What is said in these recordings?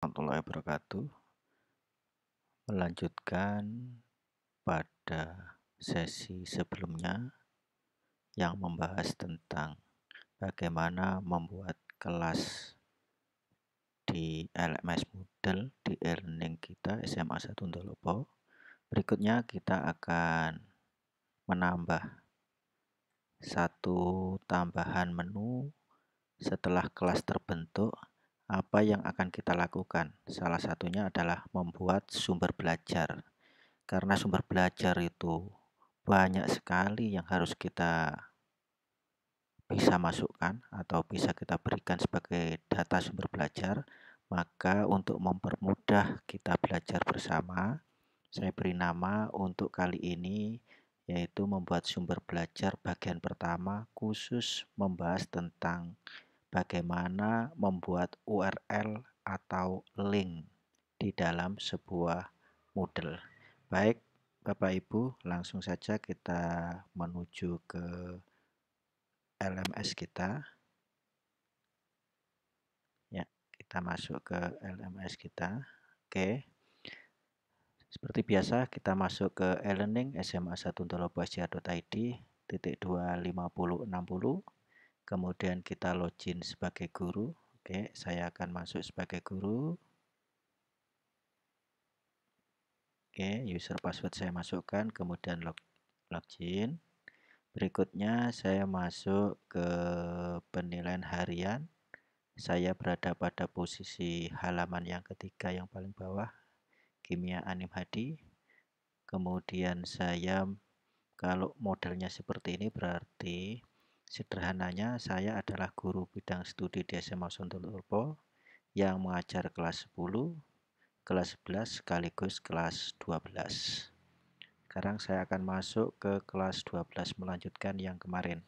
warahmatullahi wabarakatuh. Melanjutkan pada sesi sebelumnya yang membahas tentang bagaimana membuat kelas di LMS Moodle di e-learning kita SMA 1 Dolopo. Berikutnya kita akan menambah satu tambahan menu setelah kelas terbentuk. Apa yang akan kita lakukan? Salah satunya adalah membuat sumber belajar. Karena sumber belajar itu banyak sekali yang harus kita bisa masukkan atau bisa kita berikan sebagai data sumber belajar. Maka untuk mempermudah kita belajar bersama, saya beri nama untuk kali ini yaitu membuat sumber belajar bagian pertama khusus membahas tentang bagaimana membuat URL atau link di dalam sebuah Moodle. Baik, Bapak Ibu, langsung saja kita menuju ke LMS kita. Ya, kita masuk ke LMS kita. Oke. Seperti biasa, kita masuk ke e-learning sma1tulobasia.id.25060. Kemudian kita login sebagai guru. Oke, saya akan masuk sebagai guru. Oke, user password saya masukkan, kemudian login. Berikutnya saya masuk ke penilaian harian. Saya berada pada posisi halaman yang ketiga yang paling bawah, Kimia Anim Hadi. Kemudian saya, kalau modelnya seperti ini berarti sederhananya saya adalah guru bidang studi di SMA 1 Dolopo yang mengajar kelas 10, kelas 11 sekaligus kelas 12. Sekarang saya akan masuk ke kelas 12 melanjutkan yang kemarin.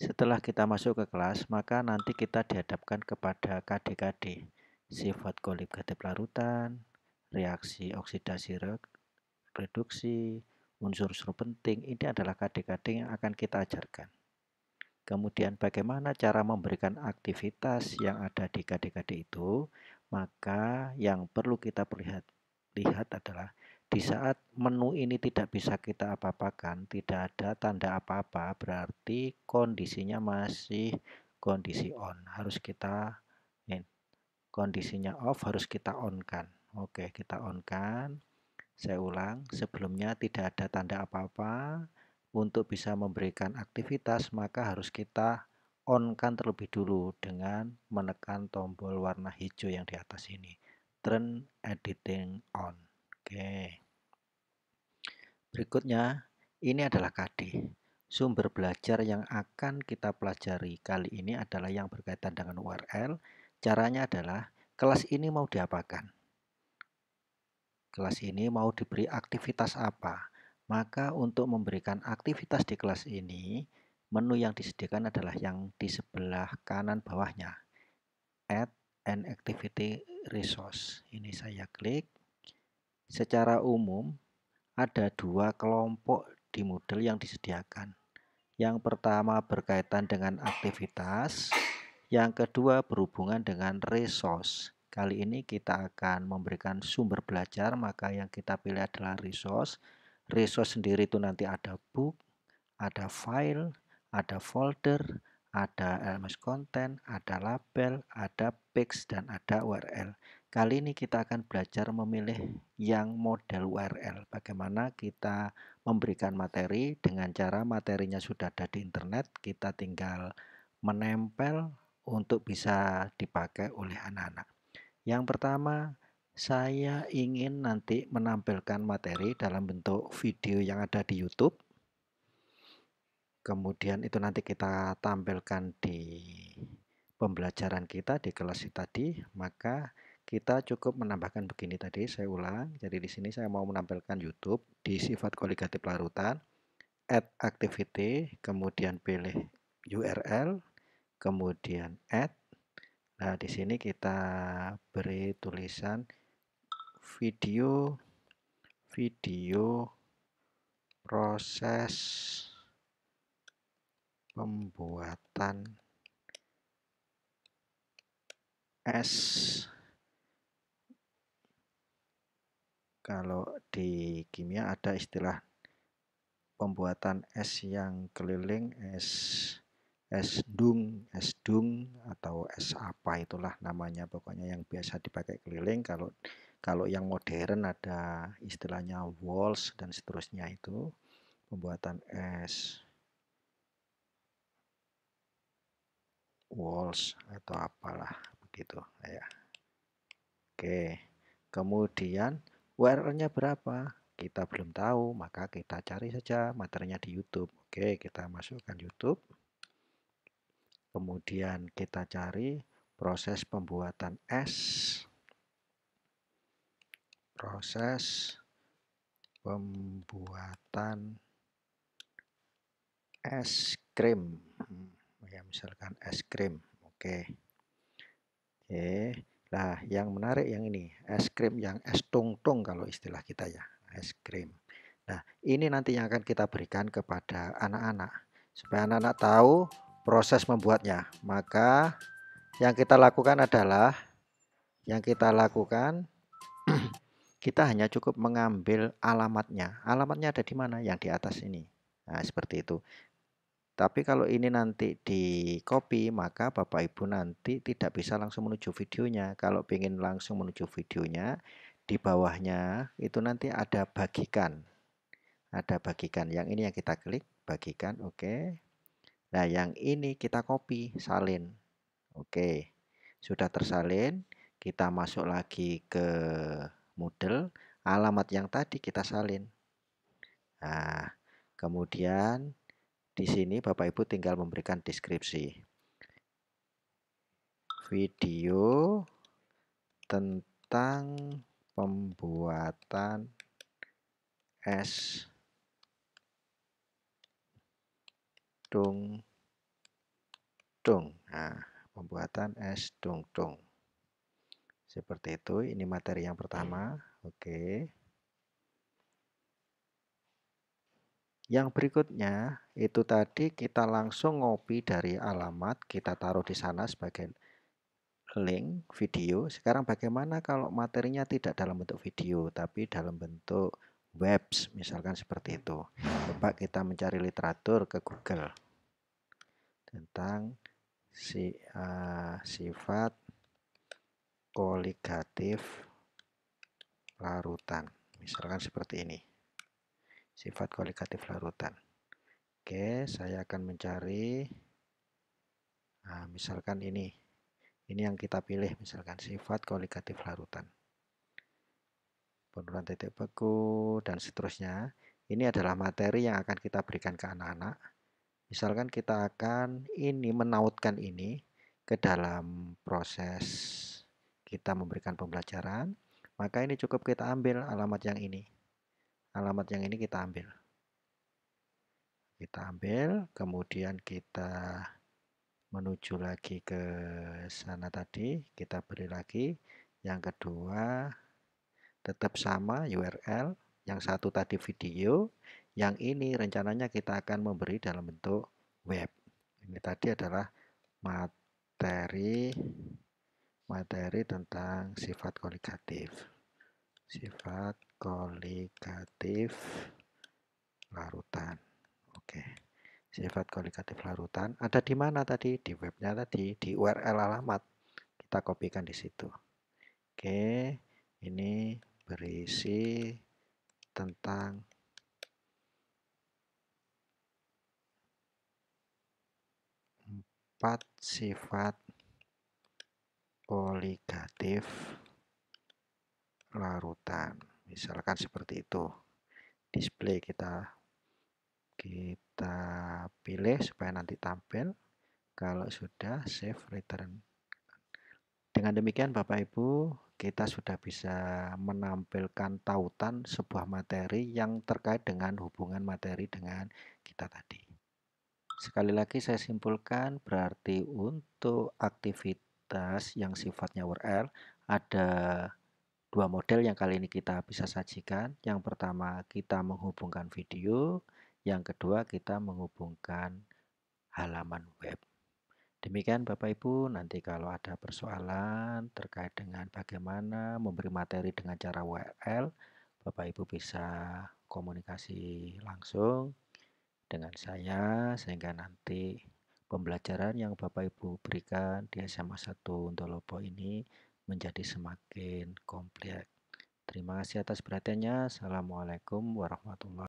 Setelah kita masuk ke kelas, maka nanti kita dihadapkan kepada KD-KD, sifat konjugatif larutan, reaksi oksidasi reduksi, unsur-unsur penting. Ini adalah KD-KD yang akan kita ajarkan. Kemudian bagaimana cara memberikan aktivitas yang ada di KD-KD itu? Maka yang perlu kita lihat adalah di saat menu ini tidak bisa kita apa-apakan, tidak ada tanda apa-apa, berarti kondisinya masih kondisi on. Harus kita kondisinya off harus kita on-kan. Oke, kita on-kan. Saya ulang, sebelumnya tidak ada tanda apa-apa. Untuk bisa memberikan aktivitas, maka harus kita on-kan terlebih dulu dengan menekan tombol warna hijau yang di atas ini, turn editing on. Oke. Berikutnya, ini adalah KD. Sumber belajar yang akan kita pelajari kali ini adalah yang berkaitan dengan URL. Caranya adalah kelas ini mau diapakan? Kelas ini mau diberi aktivitas apa? Maka untuk memberikan aktivitas di kelas ini, menu yang disediakan adalah yang di sebelah kanan bawahnya, Add an Activity Resource. Ini saya klik. Secara umum, ada dua kelompok di Moodle yang disediakan. Yang pertama berkaitan dengan aktivitas, yang kedua berhubungan dengan resource. Kali ini kita akan memberikan sumber belajar, maka yang kita pilih adalah resource. Resource sendiri itu nanti ada book, ada file, ada folder, ada LMS content, ada label, ada page, dan ada URL. Kali ini kita akan belajar memilih yang model URL. Bagaimana kita memberikan materi dengan cara materinya sudah ada di internet, kita tinggal menempel untuk bisa dipakai oleh anak-anak. Yang pertama, saya ingin nanti menampilkan materi dalam bentuk video yang ada di YouTube. Kemudian itu nanti kita tampilkan di pembelajaran kita di kelas tadi. Maka kita cukup menambahkan begini tadi, saya ulang. Jadi di sini saya mau menampilkan YouTube di sifat konjugatif larutan, add activity, kemudian pilih URL, kemudian add. Nah, di sini kita beri tulisan video proses pembuatan S. Kalau di kimia ada istilah pembuatan es yang keliling, es dung atau es apa itulah namanya, pokoknya yang biasa dipakai keliling. Kalau yang modern ada istilahnya walls dan seterusnya, itu pembuatan es walls atau apalah begitu ya. Oke, kemudian URL-nya berapa? Kita belum tahu, maka kita cari saja materinya di YouTube. Oke, kita masukkan YouTube. Kemudian kita cari proses pembuatan es. Proses pembuatan es krim. Ya, misalkan es krim. Oke. Oke. Nah, yang menarik yang ini, es krim yang es tong-tong kalau istilah kita ya, es krim. Nah, ini nantinya akan kita berikan kepada anak-anak. Supaya anak-anak tahu proses membuatnya. Maka yang kita lakukan adalah, kita hanya cukup mengambil alamatnya. Alamatnya ada di mana? Yang di atas ini. Nah, seperti itu. Tapi kalau ini nanti di copy, maka Bapak Ibu nanti tidak bisa langsung menuju videonya. Kalau ingin langsung menuju videonya, di bawahnya itu nanti ada bagikan. Ada bagikan. Yang ini yang kita klik, bagikan, oke. Nah, yang ini kita copy, salin. Oke, sudah tersalin. Kita masuk lagi ke Moodle. Alamat yang tadi kita salin. Nah, kemudian di sini Bapak Ibu tinggal memberikan deskripsi. Video tentang pembuatan es dung-dung. Nah, pembuatan es dung-dung. Seperti itu, ini materi yang pertama. Oke. Yang berikutnya itu tadi kita langsung ngopi dari alamat, kita taruh di sana sebagai link video. Sekarang bagaimana kalau materinya tidak dalam bentuk video tapi dalam bentuk webs, misalkan seperti itu. Coba kita mencari literatur ke Google tentang sifat koligatif larutan, misalkan seperti ini. Sifat koligatif larutan. Oke, saya akan mencari. Nah, misalkan ini. Ini yang kita pilih, misalkan sifat koligatif larutan. Penurunan titik beku dan seterusnya. Ini adalah materi yang akan kita berikan ke anak-anak. Misalkan kita akan menautkan ini ke dalam proses kita memberikan pembelajaran. Maka ini cukup kita ambil alamat yang ini. Alamat yang ini kita ambil. Kemudian kita menuju lagi ke sana tadi. Kita beri lagi. Yang kedua, tetap sama URL. Yang satu tadi video. Yang ini rencananya kita akan memberi dalam bentuk web. Ini tadi adalah materi tentang sifat koligatif. Sifat koligatif larutan. Oke. Sifat koligatif larutan ada di mana tadi? Di webnya tadi, di URL alamat. Kita kopikan di situ. Oke. Ini berisi tentang empat sifat koligatif larutan. Misalkan seperti itu. Display kita pilih supaya nanti tampil. Kalau sudah, save, return. Dengan demikian Bapak Ibu, kita sudah bisa menampilkan tautan sebuah materi yang terkait dengan hubungan materi dengan kita tadi. Sekali lagi saya simpulkan, berarti untuk aktivitas yang sifatnya URL ada dua model yang kali ini kita bisa sajikan. Yang pertama kita menghubungkan video, yang kedua kita menghubungkan halaman web. Demikian Bapak Ibu, nanti kalau ada persoalan terkait dengan bagaimana memberi materi dengan cara URL, Bapak Ibu bisa komunikasi langsung dengan saya sehingga nanti pembelajaran yang Bapak Ibu berikan di SMA 1 Dolopo ini menjadi semakin kompleks. Terima kasih atas perhatiannya. Assalamualaikum warahmatullahi wabarakatuh.